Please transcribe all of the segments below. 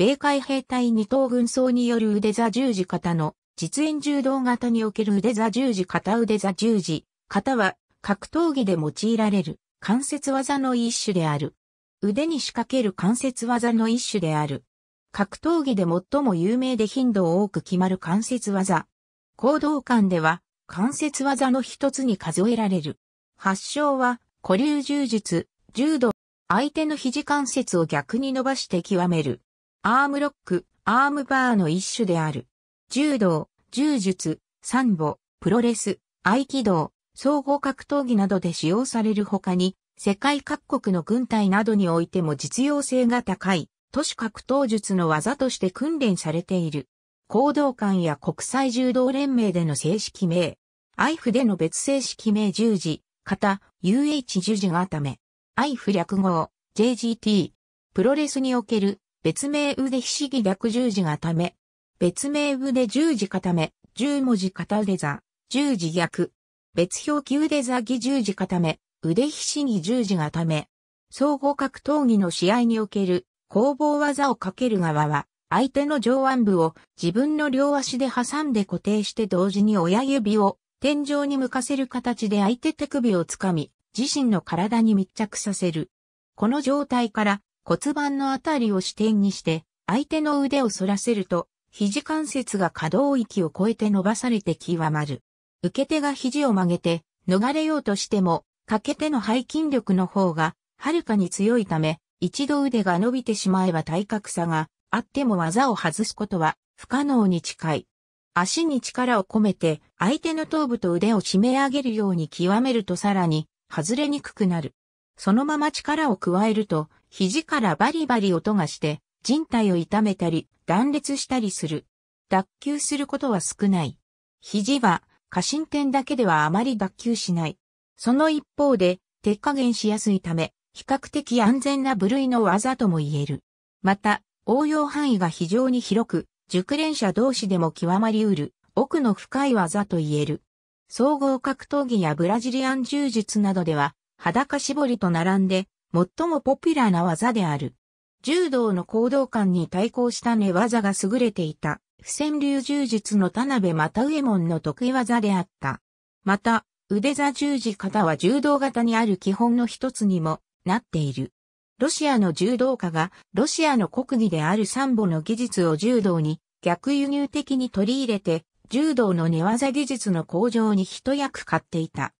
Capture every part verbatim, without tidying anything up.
米海兵隊二等軍曹による腕座十字形の実演柔道型における腕座十字形腕座十字形は格闘技で用いられる関節技の一種である。腕に仕掛ける関節技の一種である。格闘技で最も有名で頻度を多く決まる関節技。講道館では関節技の一つに数えられる。発祥は古流柔術、柔道。相手の肘関節を逆に伸ばして極める。アームロック、アームバーの一種である。柔道、柔術、サンボ、プロレス、合気道、総合格闘技などで使用される他に、世界各国の軍隊などにおいても実用性が高い、都市格闘術の技として訓練されている。講道館や国際柔道連盟での正式名、アイエフでの別正式名十字形、ユーエイチ 十字固め、アイエフ略号、ジェイジーティー、プロレスにおける、別名腕ひしぎ略十字固め、別名腕十字固め、十文字片腕座、十字逆、別表記腕座ぎ十字固め、腕ひしぎ十字固め、総合格闘技の試合における攻防技をかける側は、相手の上腕部を自分の両足で挟んで固定して同時に親指を天井に向かせる形で相手手首をつかみ、自身の体に密着させる。この状態から、骨盤のあたりを支点にして、相手の腕を反らせると、肘関節が可動域を超えて伸ばされて極まる。受け手が肘を曲げて、逃れようとしても、かけ手の背筋力の方が、はるかに強いため、一度腕が伸びてしまえば体格差があっても技を外すことは不可能に近い。足に力を込めて、相手の頭部と腕を締め上げるように極めるとさらに、外れにくくなる。そのまま力を加えると、肘からバリバリ音がして、靭帯を痛めたり、断裂したりする。脱臼することは少ない。肘は、下伸点だけではあまり脱臼しない。その一方で、手加減しやすいため、比較的安全な部類の技とも言える。また、応用範囲が非常に広く、熟練者同士でも極まり得る、奥の深い技と言える。総合格闘技やブラジリアン柔術などでは、裸絞りと並んで、最もポピュラーな技である。柔道の講道館に対抗した寝技が優れていた、不戦流柔術の田辺又右衛門の得意技であった。また、腕座十字形は柔道型にある基本の一つにもなっている。ロシアの柔道家が、ロシアの国技であるサンボの技術を柔道に逆輸入的に取り入れて、柔道の寝技技術の向上に一役買っていた。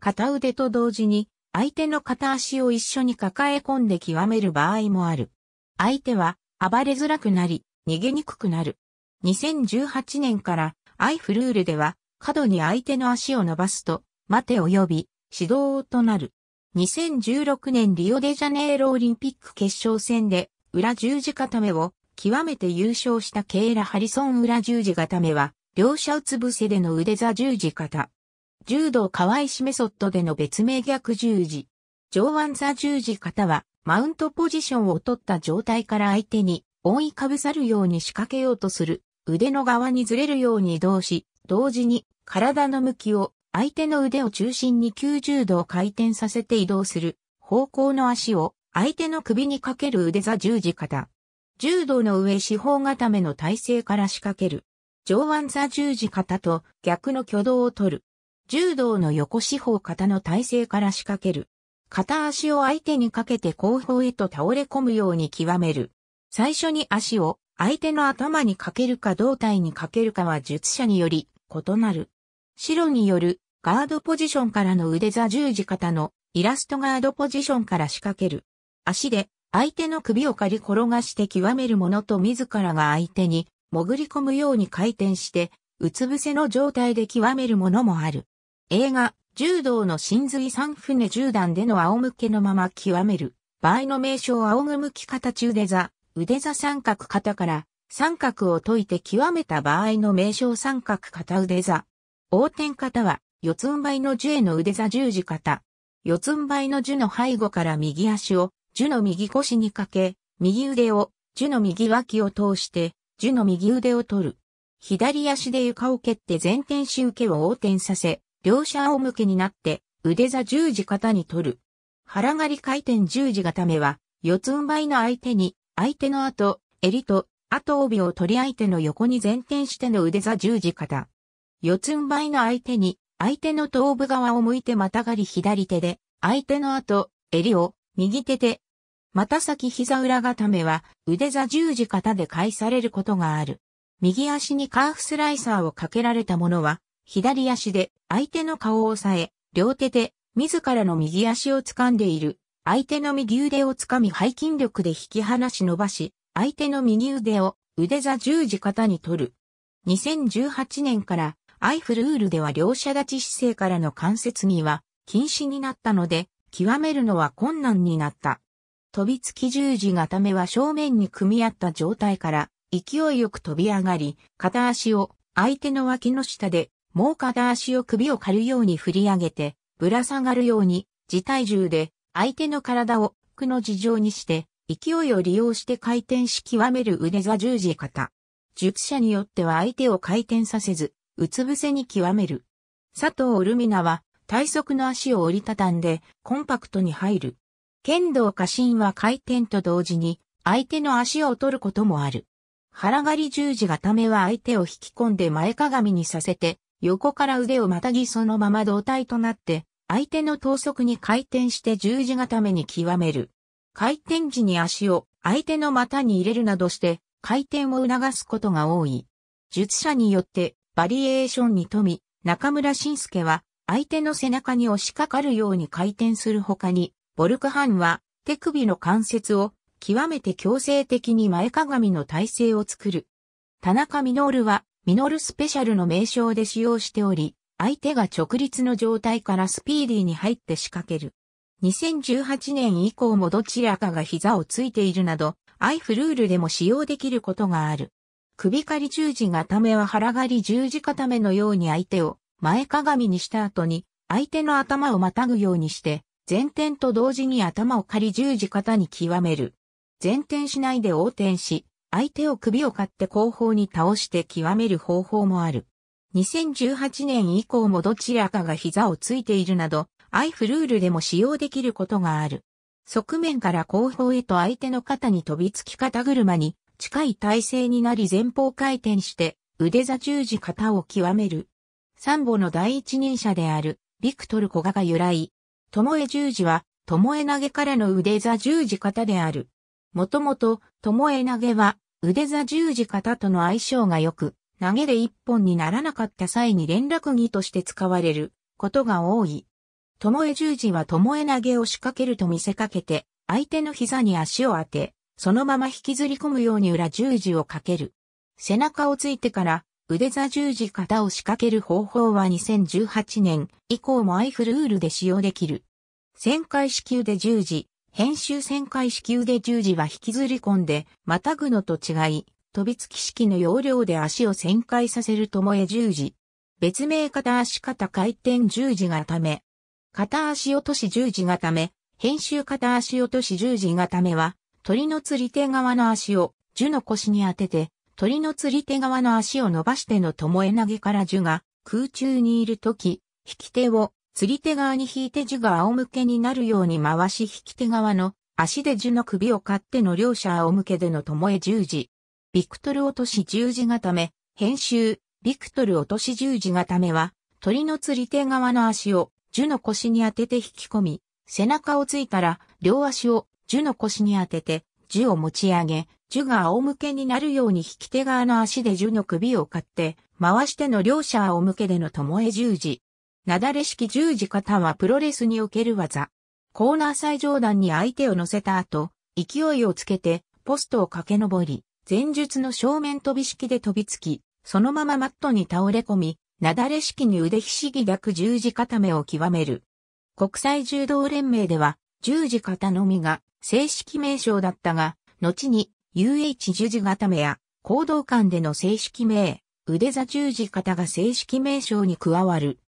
片腕と同時に、相手の片足を一緒に抱え込んで極める場合もある。相手は暴れづらくなり、逃げにくくなる。にせんじゅうはちねんからアイエフルールでは過度に相手の足を伸ばすと、待て及び指導となる。にせんじゅうろくねんリオデジャネイロオリンピック決勝戦で裏十字固めを極めて優勝したケイラ・ハリソン裏十字固めは、両者うつ伏せでの腕座十字固。柔道川石メソッドでの別名逆十字。上腕座十字形は、マウントポジションを取った状態から相手に覆いかぶさるように仕掛けようとする。腕の側にずれるように移動し、同時に体の向きを相手の腕を中心にきゅうじゅうど回転させて移動する方向の足を相手の首にかける腕座十字形。柔道の上四方固めの体勢から仕掛ける。上腕座十字形と逆の挙動を取る。柔道の横四方固の体勢から仕掛ける。片足を相手にかけて後方へと倒れ込むように極める。最初に足を相手の頭にかけるか胴体にかけるかは術者により異なる。白によるガードポジションからの腕座十字固のイラストガードポジションから仕掛ける。足で相手の首を刈り転がして極めるものと自らが相手に潜り込むように回転してうつ伏せの状態で極めるものもある。映画、柔道の神髄三船十段での仰向けのまま極める場合の名称仰向き形腕座、腕座三角形から三角を解いて極めた場合の名称三角形腕座。横転形は四つん這いの樹への腕座十字形。四つん這いの樹の背後から右足を樹の右腰にかけ、右腕を樹の右脇を通して樹の右腕を取る。左足で床を蹴って前転し受けを横転させ、両者仰向けになって、腕座十字形に取る。腹刈り回転十字固めは、四つん這いの相手に、相手の後、襟と、後帯を取り相手の横に前転しての腕座十字固。四つん這いの相手に、相手の頭部側を向いてまたがり左手で、相手の後、襟を、右手で、また先膝裏固めは、腕座十字固で返されることがある。右足にカーフスライサーをかけられた者は、左足で相手の顔を押さえ、両手で自らの右足を掴んでいる。相手の右腕を掴み背筋力で引き離し伸ばし、相手の右腕を腕座十字固に取る。にせんじゅうはちねんから、アイエフルールでは両者立ち姿勢からの関節技は禁止になったので、極めるのは困難になった。飛びつき十字固めは正面に組み合った状態から、勢いよく飛び上がり、片足を相手の脇の下で、もう片足を首を刈るように振り上げて、ぶら下がるように、自体重で、相手の体をくの字状にして、勢いを利用して回転し極める腕座十字固。術者によっては相手を回転させず、うつ伏せに極める。佐藤瑠美奈は、体側の足を折りたたんで、コンパクトに入る。剣道家臣は回転と同時に、相手の足を取ることもある。腹刈り十字固めは相手を引き込んで前かがみにさせて、横から腕をまたぎそのまま胴体となって、相手の頭側に回転して十字固めに極める。回転時に足を相手の股に入れるなどして回転を促すことが多い。術者によってバリエーションに富み、中村信介は相手の背中に押しかかるように回転する他に、ボルクハンは手首の関節を極めて強制的に前かがみの体勢を作る。田中稔はミノルスペシャルの名称で使用しており、相手が直立の状態からスピーディーに入って仕掛ける。にせんじゅうはちねん以降もどちらかが膝をついているなど、アイエフルールでも使用できることがある。首刈り十字固めは腹刈り十字固めのように相手を前かがみにした後に、相手の頭をまたぐようにして、前転と同時に頭を刈り十字固に極める。前転しないで横転し、相手を首を刈って後方に倒して極める方法もある。にせんじゅうはちねん以降もどちらかが膝をついているなど、アイエフルールでも使用できることがある。側面から後方へと相手の肩に飛びつき肩車に近い体勢になり前方回転して腕座十字固を極める。サンボの第一人者であるビクトル・コガが由来。巴十字は巴投げからの腕座十字固である。もともと巴投げは腕座十字固との相性が良く、投げで一本にならなかった際に連絡技として使われることが多い。巴十字は巴投げを仕掛けると見せかけて、相手の膝に足を当て、そのまま引きずり込むように裏十字をかける。背中をついてから腕座十字固を仕掛ける方法はにせんじゅうはちねん以降もアイエフルールで使用できる。旋回式腕十字。編集旋回式腕十字は引きずり込んで、またぐのと違い、飛びつき式の要領で足を旋回させる巴十字。別名片足肩回転十字固め。片足落とし十字固め。編集片足落とし十字固めは、鳥の釣り手側の足を樹の腰に当てて、鳥の釣り手側の足を伸ばしての巴投げから樹が空中にいるとき、引き手を釣り手側に引いて樹が仰向けになるように回し引き手側の足で樹の首を刈っての両者仰向けでの巴十字。ビクトル落とし十字固め。編集。ビクトル落とし十字固めは鳥の釣り手側の足を樹の腰に当てて引き込み、背中をついたら両足を樹の腰に当てて樹を持ち上げ、樹が仰向けになるように引き手側の足で樹の首を刈って回しての両者仰向けでの巴十字。なだれ式十字固はプロレスにおける技。コーナー最上段に相手を乗せた後、勢いをつけてポストを駆け上り、前述の正面飛び式で飛びつき、そのままマットに倒れ込み、なだれ式に腕ひしぎ抱く十字固めを極める。国際柔道連盟では十字固のみが正式名称だったが、後に ユーエイチ 十字固めや講道館での正式名、腕座十字固が正式名称に加わる。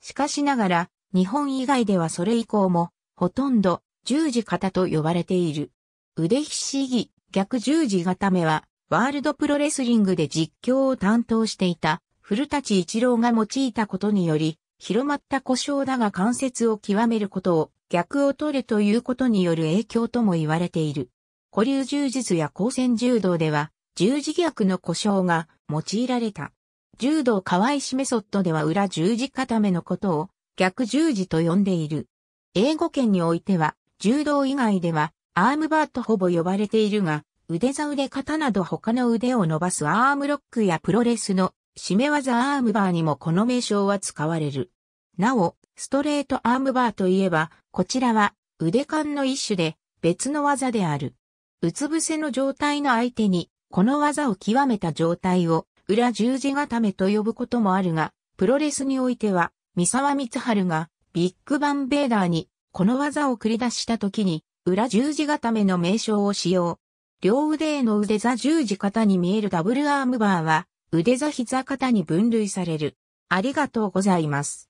しかしながら、日本以外ではそれ以降も、ほとんど、十字固と呼ばれている。腕ひしぎ、逆十字固めは、ワールドプロレスリングで実況を担当していた、古舘一郎が用いたことにより、広まった呼称だが関節を極めることを、逆を取るということによる影響とも言われている。古流柔術や高専柔道では、十字逆の呼称が用いられた。柔道河合氏メソッドでは裏十字固めのことを逆十字と呼んでいる。英語圏においては、柔道以外ではアームバーとほぼ呼ばれているが、腕座腕肩など他の腕を伸ばすアームロックやプロレスの締め技アームバーにもこの名称は使われる。なお、ストレートアームバーといえば、こちらは腕間の一種で別の技である。うつ伏せの状態の相手に、この技を極めた状態を裏十字固めと呼ぶこともあるが、プロレスにおいては、三沢光晴がビッグバンベーダーにこの技を繰り出した時に、裏十字固めの名称を使用。両腕への腕座十字固に見えるダブルアームバーは、腕座膝固に分類される。ありがとうございます。